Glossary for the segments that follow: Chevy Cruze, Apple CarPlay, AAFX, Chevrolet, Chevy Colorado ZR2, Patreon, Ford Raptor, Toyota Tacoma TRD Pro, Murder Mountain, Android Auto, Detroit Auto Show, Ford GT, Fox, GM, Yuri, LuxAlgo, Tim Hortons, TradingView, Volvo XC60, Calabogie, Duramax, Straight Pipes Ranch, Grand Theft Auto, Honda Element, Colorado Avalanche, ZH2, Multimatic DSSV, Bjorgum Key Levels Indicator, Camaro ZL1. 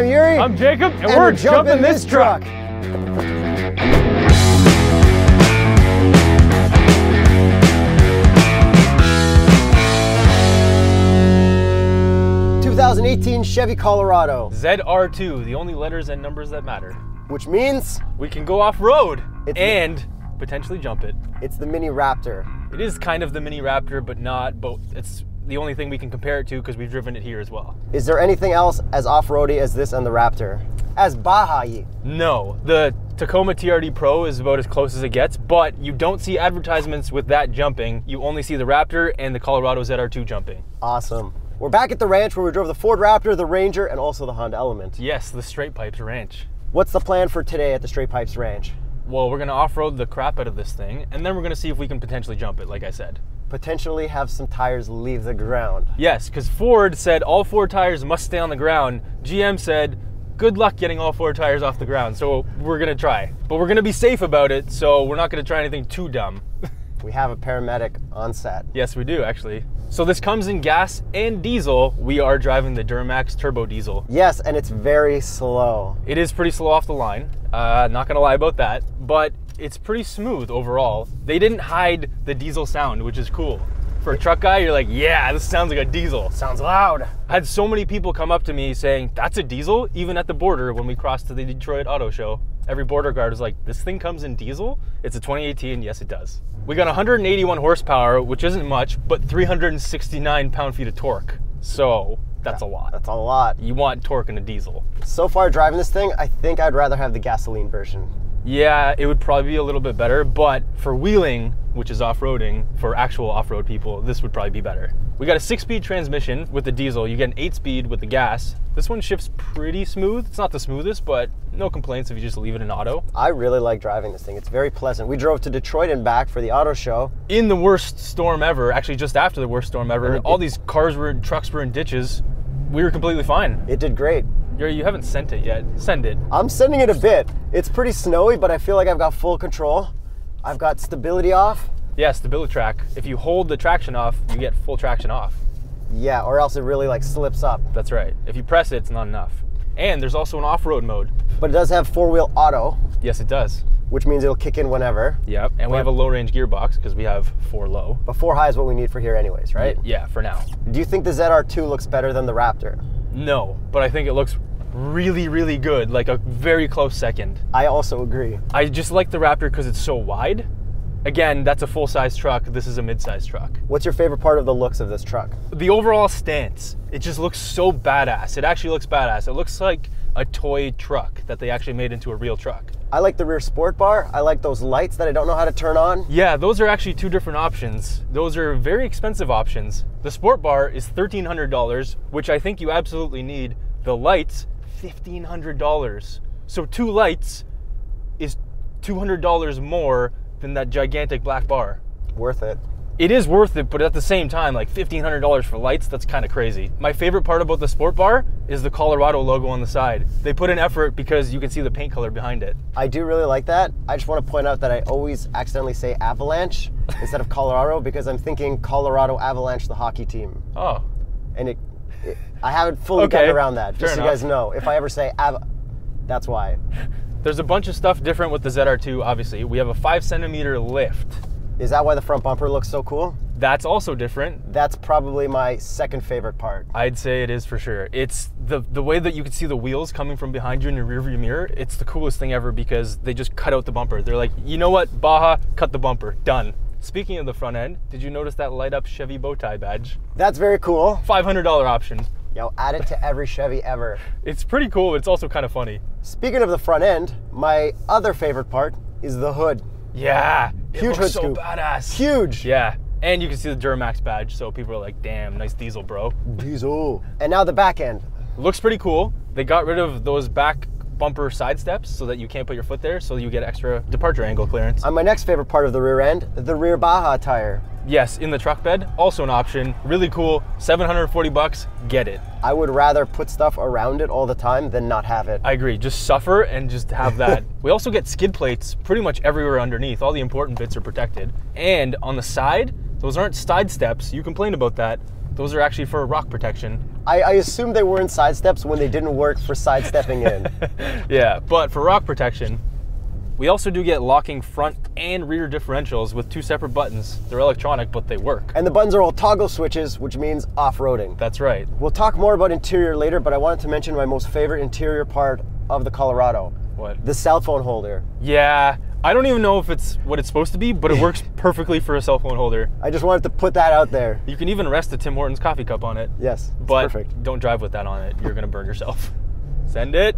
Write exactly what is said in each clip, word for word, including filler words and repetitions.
I'm Yuri. I'm Jacob, and, and we're, we're jumping, jumping this truck. truck. twenty eighteen Chevy Colorado Z R two, the only letters and numbers that matter. Which means we can go off-road and the, potentially jump it. It's the Mini Raptor. It is kind of the Mini Raptor, but not, but it's the only thing we can compare it to because we've driven it here as well. Is there anything else as off-roady as this and the Raptor? As Baha'i? No. The Tacoma T R D Pro is about as close as it gets, but you don't see advertisements with that jumping. You only see the Raptor and the Colorado Z R two jumping. Awesome. We're back at the ranch where we drove the Ford Raptor, the Ranger, and also the Honda Element. Yes, the Straight Pipes Ranch. What's the plan for today at the Straight Pipes Ranch? Well, we're gonna off-road the crap out of this thing, and then we're gonna see if we can potentially jump it, like I said. Potentially have some tires leave the ground. Yes, because Ford said all four tires must stay on the ground. G M said, good luck getting all four tires off the ground, so we're gonna try. But we're gonna be safe about it, so we're not gonna try anything too dumb. We have a paramedic on set. Yes, we do, actually. So this comes in gas and diesel. We are driving the Duramax turbo diesel. Yes, and it's very slow. It is pretty slow off the line. Uh, not gonna lie about that, but it's pretty smooth overall. They didn't hide the diesel sound, which is cool. For a truck guy, you're like, yeah, this sounds like a diesel. Sounds loud. I had so many people come up to me saying, that's a diesel? Even at the border when we crossed to the Detroit Auto Show. Every border guard is like, this thing comes in diesel? It's a twenty eighteen, yes it does. We got one hundred eighty-one horsepower, which isn't much, but three hundred sixty-nine pound-feet of torque. So that's yeah, a lot. That's a lot. You want torque in a diesel. So far driving this thing, I think I'd rather have the gasoline version. Yeah, it would probably be a little bit better, but for wheeling, which is off-roading, for actual off-road people, this would probably be better. We got a six-speed transmission with the diesel. You get an eight-speed with the gas. This one shifts pretty smooth. It's not the smoothest, but no complaints if you just leave it in auto. I really like driving this thing. It's very pleasant. We drove to Detroit and back for the auto show. In the worst storm ever, actually just after the worst storm ever, all these cars were in, trucks were in ditches. We were completely fine. It did great. Yuri, you haven't sent it yet. Send it. I'm sending it a bit. It's pretty snowy, but I feel like I've got full control. I've got stability off. Yeah, stability track. If you hold the traction off, you get full traction off. Yeah, or else it really like slips up. That's right. If you press it, it's not enough. And there's also an off-road mode. But it does have four-wheel auto. Yes, it does. Which means it'll kick in whenever. Yep, and but we have a low-range gearbox because we have four low. But four high is what we need for here anyways, right? Yeah, for now. Do you think the Z R two looks better than the Raptor? No, but I think it looks really, really good, like a very close second. I also agree. I just like the Raptor because it's so wide. Again, that's a full-size truck. This is a mid-size truck. What's your favorite part of the looks of this truck? The overall stance. It just looks so badass. It actually looks badass. It looks like a toy truck that they actually made into a real truck. I like the rear sport bar. I like those lights that I don't know how to turn on. Yeah, those are actually two different options. Those are very expensive options. The sport bar is thirteen hundred dollars, which I think you absolutely need. The lights, fifteen hundred dollars. So two lights is two hundred dollars more than that gigantic black bar. Worth it. It is worth it, but at the same time, like fifteen hundred dollars for lights, that's kind of crazy. My favorite part about the sport bar is the Colorado logo on the side. They put in effort because you can see the paint color behind it. I do really like that. I just want to point out that I always accidentally say Avalanche instead of Colorado because I'm thinking Colorado Avalanche, the hockey team. Oh. And it, it I haven't fully okay. gotten around that, just Fair so enough. You guys know. If I ever say Av, that's why. There's a bunch of stuff different with the Z R two, obviously. We have a five centimeter lift. Is that why the front bumper looks so cool? That's also different. That's probably my second favorite part. I'd say it is for sure. It's the, the way that you can see the wheels coming from behind you in your rearview mirror. It's the coolest thing ever because they just cut out the bumper. They're like, you know what, Baja, cut the bumper, done. Speaking of the front end, did you notice that light up Chevy bowtie badge? That's very cool. five hundred dollar option. Yo, add it to every Chevy ever. It's pretty cool, but it's also kind of funny. Speaking of the front end, my other favorite part is the hood. Yeah, it huge looks hood so scoop. Badass. Huge. Yeah, and you can see the Duramax badge, so people are like, damn, nice diesel, bro. Diesel. And now the back end. Looks pretty cool. They got rid of those back bumper side steps so that you can't put your foot there, so you get extra departure angle clearance. And my next favorite part of the rear end, the rear Baja tire. Yes, in the truck bed, also an option. Really cool, seven hundred forty bucks, get it. I would rather put stuff around it all the time than not have it. I agree, just suffer and just have that. We also get skid plates pretty much everywhere underneath. All the important bits are protected. And on the side, those aren't side steps. You complain about that, Those are actually for rock protection. I, I assume they were in side steps when they didn't work for side stepping in. Yeah, but for rock protection, we also do get locking front and rear differentials with two separate buttons. They're electronic, but they work. And the buttons are all toggle switches, which means off-roading. That's right. We'll talk more about interior later, but I wanted to mention my most favorite interior part of the Colorado. What? The cell phone holder. Yeah. I don't even know if it's what it's supposed to be, but it works perfectly for a cell phone holder. I just wanted to put that out there. You can even rest a Tim Hortons coffee cup on it. Yes, it's but perfect. Don't drive with that on it. You're going to burn yourself. Send it.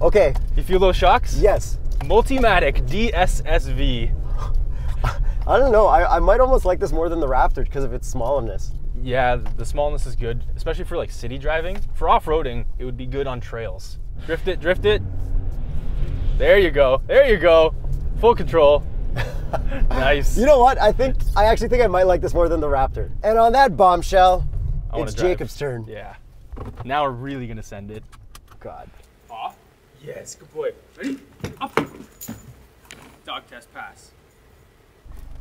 Okay. You feel those shocks? Yes. Multimatic D S S V. I don't know. I, I might almost like this more than the Raptor because of its smallness. Yeah, the smallness is good, especially for like city driving. For off-roading, it would be good on trails. Drift it, drift it. There you go. There you go. Full control. Nice. You know what? I think I actually think I might like this more than the Raptor. And on that bombshell, it's drive. Jacob's turn. Yeah. Now we're really gonna send it. God. Off. Yes. Good boy. Ready? Up. Dog test pass.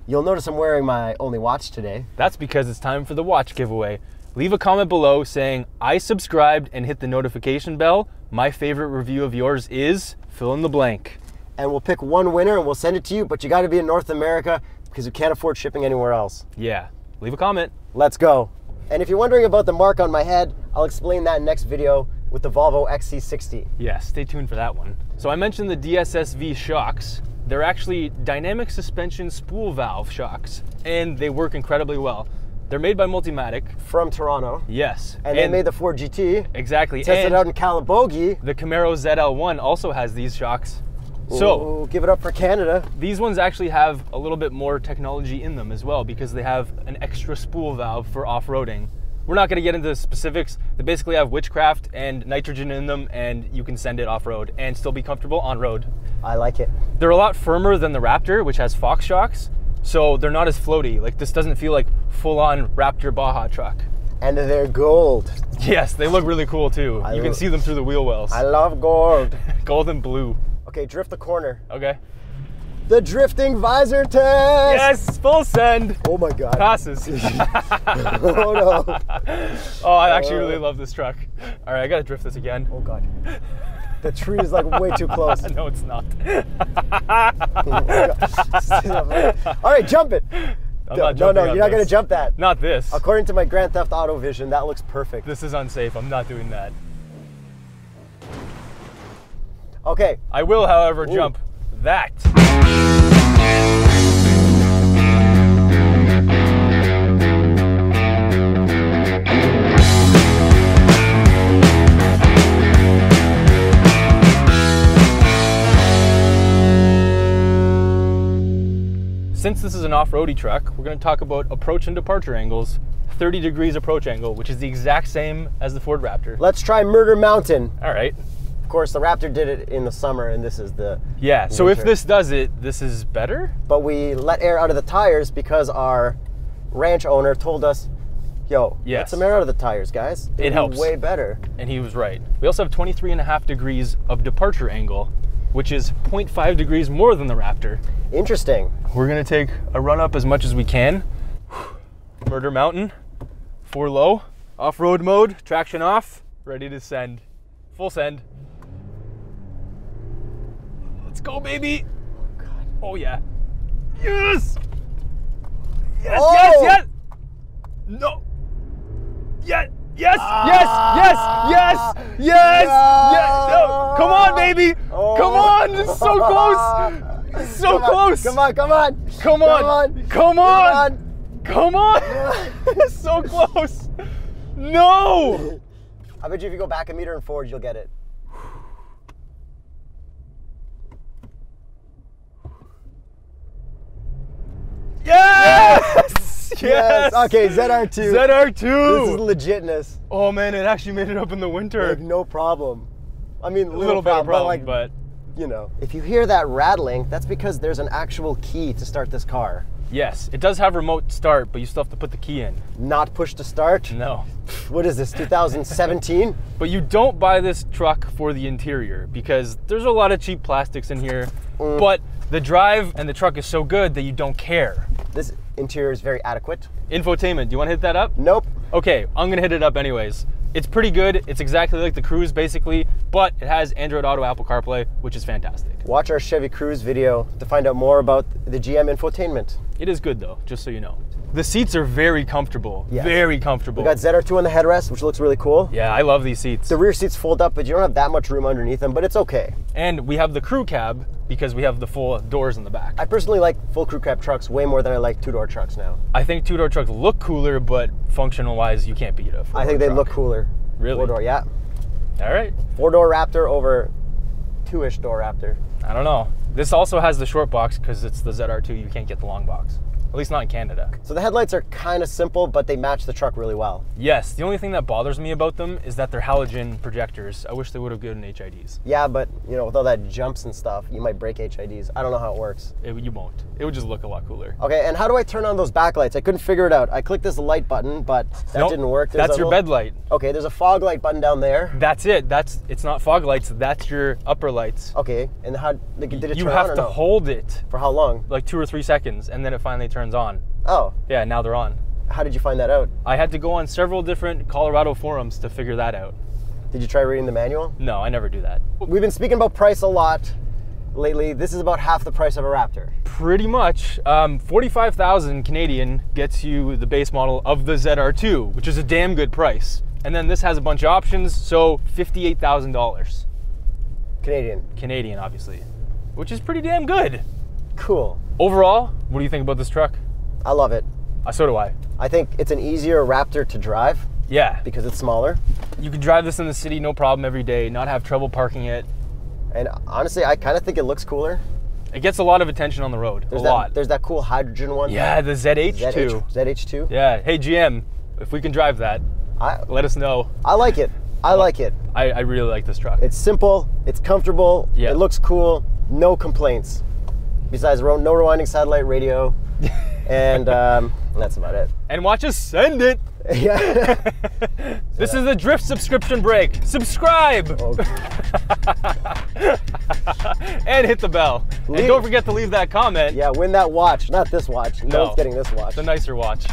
You'll notice I'm wearing my only watch today. That's because it's time for the watch giveaway. Leave a comment below saying I subscribed and hit the notification bell. My favorite review of yours is fill in the blank. And we'll pick one winner and we'll send it to you, but you gotta be in North America because we can't afford shipping anywhere else. Yeah, leave a comment. Let's go. And if you're wondering about the mark on my head, I'll explain that in next video with the Volvo X C sixty. Yeah, stay tuned for that one. So I mentioned the D S S V shocks. They're actually dynamic suspension spool valve shocks, and they work incredibly well. They're made by Multimatic. From Toronto. Yes. And, and they made the Ford G T. Exactly. Tested out in Calabogie. The Camaro Z L one also has these shocks. Ooh, so give it up for Canada. These ones actually have a little bit more technology in them as well because they have an extra spool valve for off-roading. We're not going to get into the specifics. They basically have witchcraft and nitrogen in them, and you can send it off-road and still be comfortable on-road. I like it. They're a lot firmer than the Raptor, which has Fox shocks. So they're not as floaty. Like this doesn't feel like full-on Raptor Baja truck. And they're gold. Yes, they look really cool too. I you can see them through the wheel wells. I love gold. Gold and blue. Okay, drift the corner. Okay. The drifting visor test. Yes, full send. Oh my God. Passes. Oh no. Oh, I actually uh, really love this truck. All right, I gotta drift this again. Oh God. The tree is like way too close. No, it's not. All right, jump it. I'm no, not no, no, you're not going to jump that. Not this. According to my Grand Theft Auto vision, that looks perfect. This is unsafe. I'm not doing that. Okay. I will, however, Ooh. jump that. Since this is an off-roady truck, we're going to talk about approach and departure angles. thirty degrees approach angle, which is the exact same as the Ford Raptor. Let's try Murder Mountain. All right. Of course, the Raptor did it in the summer, and this is the Yeah, winter. So if this does it, this is better? But we let air out of the tires because our ranch owner told us, yo, yes. let some air out of the tires, guys. It'll it helps. Be way better. And he was right. We also have twenty-three and a half degrees of departure angle, which is zero point five degrees more than the Raptor. Interesting. We're gonna take a run up as much as we can. Murder Mountain, four low, off-road mode, traction off, ready to send. Full send. Let's go, baby. Oh, God. Oh yeah. Yes! Yes, oh. yes, yes! No! Yes! Yes, yes, yes, yes, yes, yes, yes. No. Come on, baby. Oh. Come on, it's so close. It's so come close. On, come on, come on. Come on. Come on. Come on. It's so close. No. I bet you if you go back a meter and forward, you'll get it. Yes! Yes! Yes. Yes. Okay, Z R two. Z R two. This is legitness. Oh man, it actually made it up in the winter. Like, no problem. I mean, a little, little bit of problem, like, but you know, if you hear that rattling, that's because there's an actual key to start this car. Yes, it does have remote start, but you still have to put the key in. Not push to start? No. What is this, two thousand seventeen? But you don't buy this truck for the interior because there's a lot of cheap plastics in here, mm. but the drive and the truck is so good that you don't care. This Interior is very adequate. Infotainment, do you want to hit that up? Nope. Okay, I'm going to hit it up anyways. It's pretty good. It's exactly like the Cruze, basically, but it has Android Auto, Apple CarPlay, which is fantastic. Watch our Chevy Cruze video to find out more about the G M infotainment. It is good though, just so you know. The seats are very comfortable, yes. very comfortable. We got Z R two on the headrest, which looks really cool. Yeah, I love these seats. The rear seats fold up, but you don't have that much room underneath them, but it's okay. And we have the crew cab because we have the full doors in the back. I personally like full crew cab trucks way more than I like two-door trucks now. I think two-door trucks look cooler, but functional-wise, you can't beat a four-door I think they truck. Look cooler. Really? Four-door, yeah. All right. Four-door Raptor over two-ish door Raptor. I don't know. This also has the short box because it's the Z R two. You can't get the long box. At least not in Canada. So the headlights are kind of simple, but they match the truck really well. Yes, the only thing that bothers me about them is that they're halogen projectors. I wish they would have given H I Ds. Yeah, but you know, with all that jumps and stuff, you might break H I Ds. I don't know how it works. It, you won't. It would just look a lot cooler. Okay, and how do I turn on those backlights? I couldn't figure it out. I clicked this light button, but that nope, didn't work. There's that's your little... bed light. Okay, there's a fog light button down there. That's it. That's it's not fog lights. That's your upper lights. Okay, and how like, did it you turn on? You have to no? hold it for how long? Like two or three seconds, and then it finally turns. Turns on. Oh. Yeah, now they're on. How did you find that out? I had to go on several different Colorado forums to figure that out. Did you try reading the manual? No, I never do that. We've been speaking about price a lot lately. This is about half the price of a Raptor. Pretty much. Um, forty-five thousand Canadian gets you the base model of the Z R two, which is a damn good price. And then this has a bunch of options, so fifty-eight thousand dollars. Canadian. Canadian, obviously, which is pretty damn good. Cool. Overall, what do you think about this truck? I love it. Uh, so do I. I think it's an easier Raptor to drive. Yeah. Because it's smaller. You can drive this in the city, no problem, every day, not have trouble parking it. And honestly, I kind of think it looks cooler. It gets a lot of attention on the road, there's a that, lot. There's that cool hydrogen one. Yeah, the Z H two. Z H two. Yeah, hey G M, if we can drive that, I, let us know. I like it. I like it. I, I really like this truck. It's simple, it's comfortable, yeah. It looks cool, no complaints. Besides, no rewinding satellite radio, and um, that's about it. And watch us send it. Yeah. This is the Drift subscription break. Subscribe. Oh. And hit the bell. Leave. And don't forget to leave that comment. Yeah, win that watch, not this watch. No, no one's getting this watch. The nicer watch.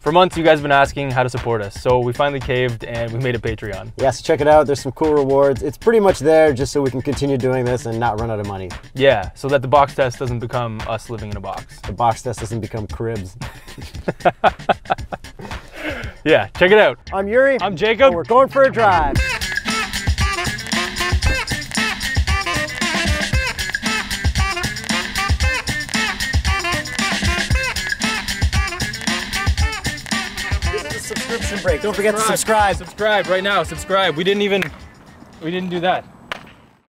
For months, you guys have been asking how to support us, so we finally caved and we made a Patreon. Yes, check it out. There's some cool rewards. It's pretty much there just so we can continue doing this and not run out of money. Yeah, so that the box test doesn't become us living in a box. The box test doesn't become cribs. Yeah, check it out. I'm Yuri. I'm Jacob. And we're going for a drive. Break. Don't forget to subscribe. Subscribe right now. Subscribe. We didn't even, we didn't do that.